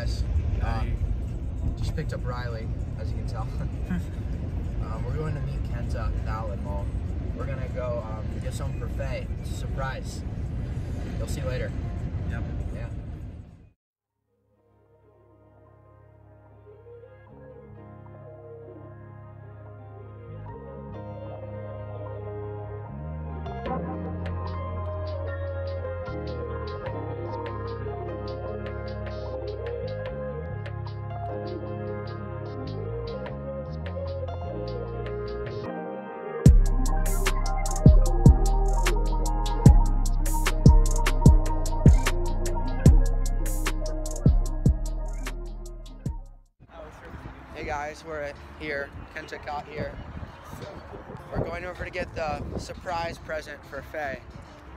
guys. Just picked up Riley, as you can tell. We're going to meet Kenta at the outlet mall. We're going to go get some for Faye. It's a surprise. You'll see later. Yep. Yeah. Guys, we're here. Kenta got here. We're going over to get the surprise present for Faye.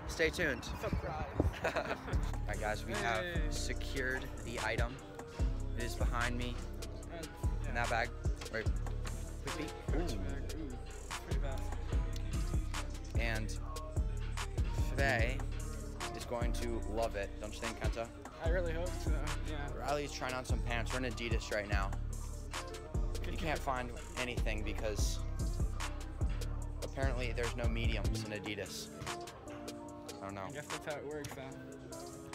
Stay tuned. Surprise. Alright guys, we have secured the item. It is behind me. In that bag. Right. And Faye is going to love it. Don't you think, Kenta? I really hope so. Yeah. Riley's trying on some pants. We're in Adidas right now. You can't find anything because apparently there's no mediums in Adidas. I don't know. I guess that's how it works, huh?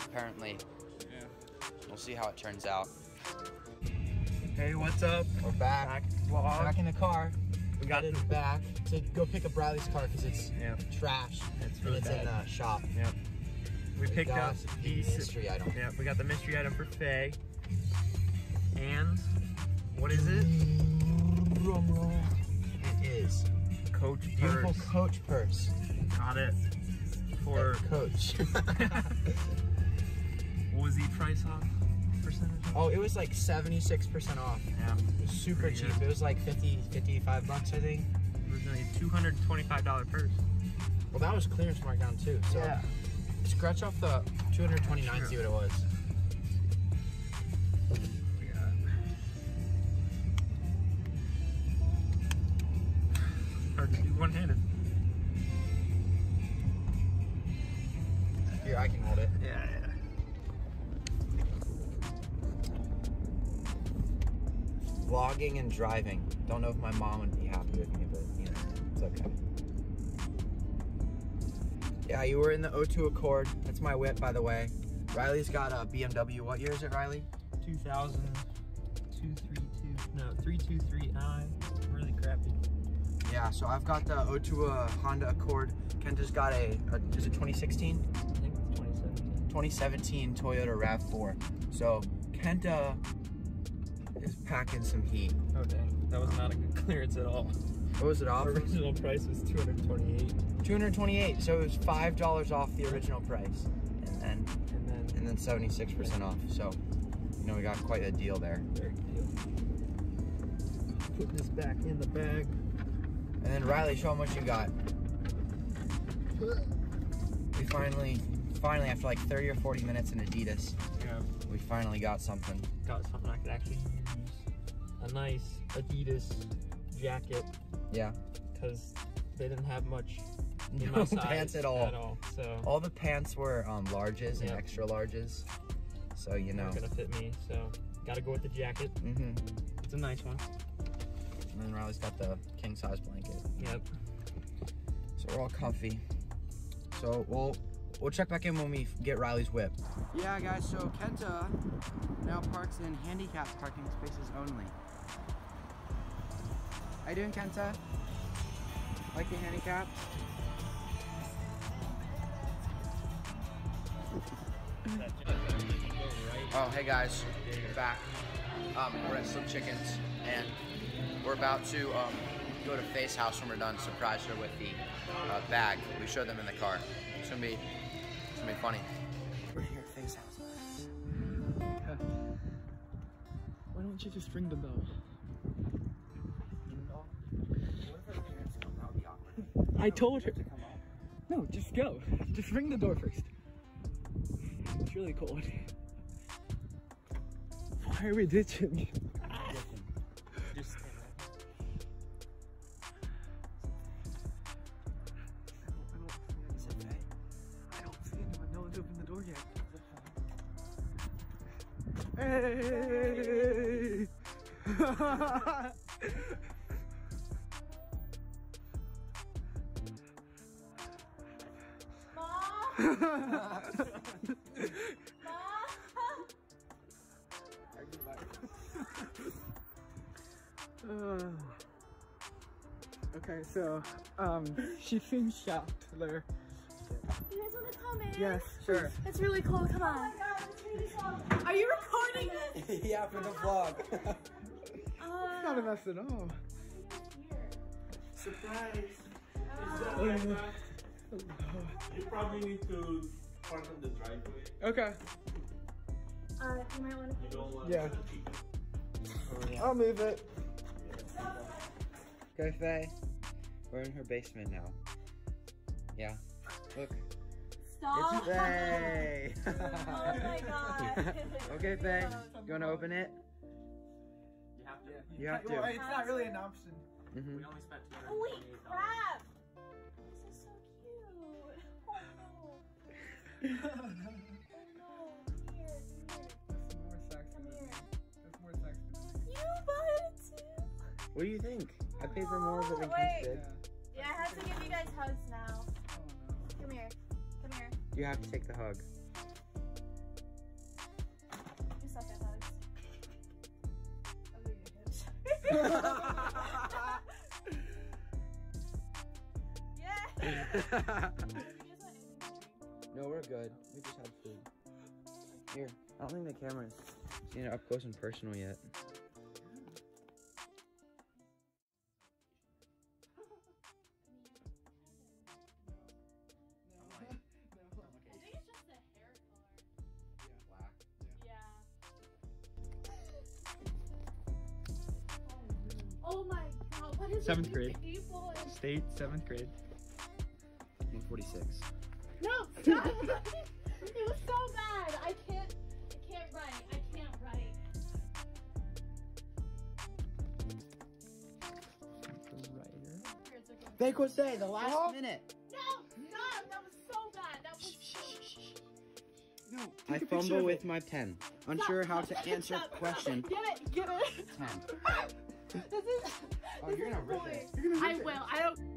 Apparently. Yeah. We'll see how it turns out. Hey, what's up? We're back. Back in the car. We got it back to go pick up Riley's car because it's trash. It's really bad. It's in the shop. Yep. We picked up the mystery item. Yeah, we got the mystery item for Faye. And what is it? It is Coach purse. Beautiful Coach purse. Got it. For the Coach. What was the price off percentage? Oh, it was like 76% off. Yeah. It was super cheap. Good. It was like 50, 55 bucks, I think. It was like a $225 purse. Well, that was clearance markdown too. So yeah. Scratch off the 229, see what it was. One-handed. Here, I can hold it. Yeah, yeah. Vlogging and driving. Don't know if my mom would be happy with me, but you know, it's okay. Yeah, you were in the O2 Accord. That's my whip, by the way. Riley's got a BMW. What year is it, Riley? 323i. Really crappy. Yeah, so I've got the O2 Honda Accord. Kenta's got a is it 2016? I think it's 2017. 2017 Toyota RAV4. So Kenta is packing some heat. Oh dang, that was not a good clearance at all. What was it off? The original price was $228. $228, so it was $5 off the original price, and then 76% off. So you know we got quite a deal there. Very good deal. Put this back in the bag. And then Riley, show him what you got. We finally, after like 30 or 40 minutes in Adidas, we finally got something. Got something I could actually use. A nice Adidas jacket. Yeah. Because they didn't have much in my size pants at all. So all the pants were larges and extra larges. So you know. It's not gonna fit me. So gotta go with the jacket. Mm-hmm. It's a nice one. And then Riley's got the king size blanket. Yep. So we're all comfy. So we'll check back in when we get Riley's whip. Yeah, guys. So Kenta now parks in handicapped parking spaces only. How you doing, Kenta? Like the handicapped? Oh, hey guys. We're back. We're at Slim Chickens and we're about to go to Face House when we're done, surprise her with the bag. We showed them in the car. It's gonna be funny. We're here at Face House. Why don't you just ring the bell? I told her. No, just go. Just ring the door first. It's really cold. Why are we ditching? I don't see anyone. No one's opened the door yet. Hey! Okay, so she seems shocked. There. You guys want to come in? Yes, sure. It's really cold. Come on. Oh my God, it's really soft. Are you recording this? Yeah, for the vlog. It's not a mess at all. Surprise! You probably need to park on the driveway. Okay. You might want to. You don't want to keep it. I'll move it. Go Faye. We're in her basement now. Yeah. Look. Stop. It's Faye. Oh my God. Okay, Faye. You want to open it? You have to. You have to. Well, it's not really an option. Mm-hmm. We only spent $228. Holy crap! This is so cute. Oh no. Oh no. Here, here. There's more sex. Come here. There's more sex. You bought it too. What do you think? I paid for more of it than Kent did. Yeah, I have to give you guys hugs now. Oh, no. Come here. Come here. You have to take the hug. You suck at hugs. I'll do your hips. Yeah! No, we're good. We just had food. Here, I don't think the camera's seen it up close and personal yet. Oh my God, what is 7th grade. State, 7th grade. 146. No, stop! It was so bad! I can't write. I can't write. The writer. They could say the last minute. No, stop! That was so bad. That was so bad. No, I fumble with my pen. Unsure how to answer a question. Get it! 10. This is. Oh, you're gonna rip it. I will. I don't.